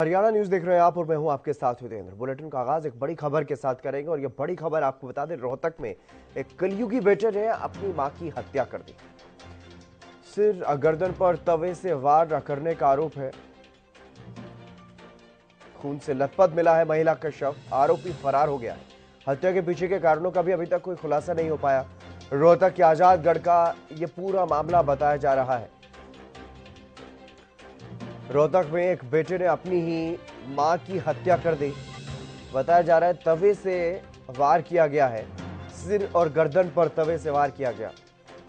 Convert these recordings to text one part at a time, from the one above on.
Haryana news देख रहे हैं आप और मैं हूं आपके साथ हितेंद्र। बुलेटिन का आगाज एक बड़ी खबर के साथ करेंगे और यह बड़ी खबर आपको बता दें, रोहतक में एक कलयुगी बेटे ने अपनी मां की हत्या कर दी। सिर गर्दन पर तवे से वार करने का आरोप है। खून से लथपथ मिला है महिला का शव, आरोपी फरार हो गया है। हत्या के पीछे के कारणों का भी अभी तक कोई खुलासा नहीं हो पाया। रोहतक के आजादगढ़ का ये पूरा मामला बताया जा रहा है। रोहतक में एक बेटे ने अपनी ही मां की हत्या कर दी। बताया जा रहा है तवे से वार किया गया है, सिर और गर्दन पर तवे से वार किया गया।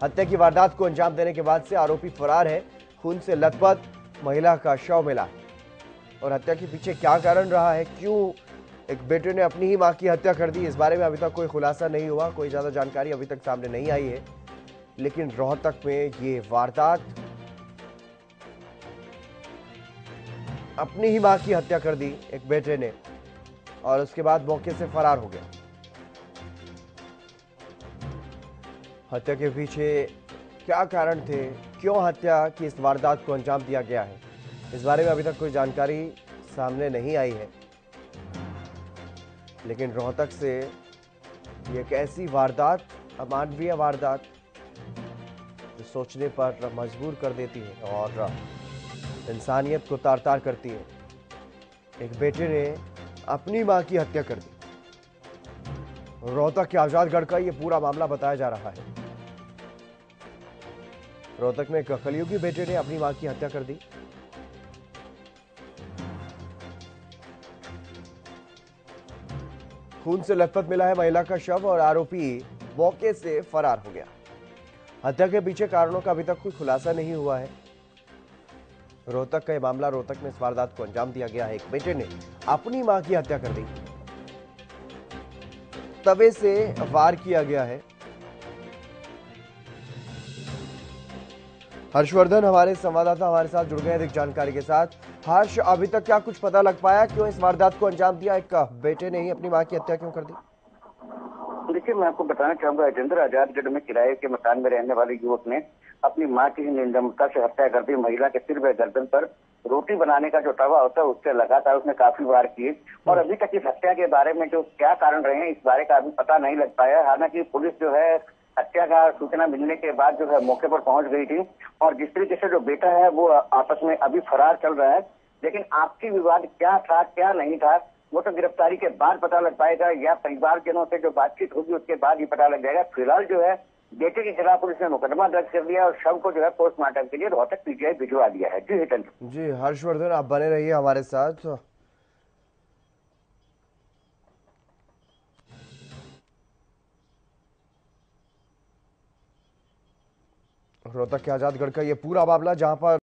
हत्या की वारदात को अंजाम देने के बाद से आरोपी फरार है। खून से लथपथ महिला का शव मिला और हत्या के पीछे क्या कारण रहा है, क्यों एक बेटे ने अपनी ही मां की हत्या कर दी, इस बारे में अभी तक कोई खुलासा नहीं हुआ। कोई ज़्यादा जानकारी अभी तक सामने नहीं आई है। लेकिन रोहतक में ये वारदात, अपनी ही मां की हत्या कर दी एक बेटे ने और उसके बाद मौके से फरार हो गया। हत्या के पीछे क्या कारण थे, क्यों हत्या की इस वारदात को अंजाम दिया गया है, इस बारे में अभी तक कोई जानकारी सामने नहीं आई है। लेकिन रोहतक से एक ऐसी वारदात, अमानवीय वारदात जो सोचने पर मजबूर कर देती है और इंसानियत को तार तार करती है। एक बेटे ने अपनी मां की हत्या कर दी। रोहतक के आजादगढ़ का यह पूरा मामला बताया जा रहा है। रोहतक में कलयुगी बेटे ने अपनी मां की हत्या कर दी। खून से लथपथ मिला है महिला का शव और आरोपी मौके से फरार हो गया। हत्या के पीछे कारणों का अभी तक कोई खुलासा नहीं हुआ है। रोहतक का यह मामला, रोहतक में इस वारदात को अंजाम दिया गया है। एक बेटे ने अपनी मां की हत्या कर दी, तवे से वार किया गया है। हर्षवर्धन हमारे संवाददाता हमारे साथ जुड़ गए अधिक जानकारी के साथ। हर्ष, अभी तक क्या कुछ पता लग पाया, क्यों इस वारदात को अंजाम दिया, एक बेटे ने ही अपनी मां की हत्या क्यों कर दी? देखिए, मैं आपको बताना चाहूंगा जितेंद्र, आजादगढ़ में किराए के मकान में रहने वाले युवक ने अपनी मां की निर्दमता से हत्या कर दी। महिला के सिर व गर्दन पर रोटी बनाने का जो तवा होता है उससे लगातार उसने काफी वार किए और अभी तक इस हत्या के बारे में जो क्या कारण रहे हैं इस बारे का अभी पता नहीं लग पाया। हालांकि पुलिस जो है हत्या का सूचना मिलने के बाद जो है मौके पर पहुंच गई थी और जिस तरीके से जो बेटा है वो आपस में अभी फरार चल रहा है। लेकिन आपसी विवाद क्या था क्या नहीं था वो तो गिरफ्तारी के बाद पता लग पाएगा या परिवारजनों से जो बातचीत होगी उसके बाद ही पता लग जाएगा। फिलहाल जो है बेटे के खिलाफ पुलिस ने मुकदमा दर्ज कर दिया और शव को जो है पोस्टमार्टम के लिए रोहतक पीजीआई भिजवा दिया है। जी हितेंद्र। जी हर्षवर्धन, आप बने रहिए हमारे साथ। रोहतक के आजादगढ़ का ये पूरा मामला जहां पर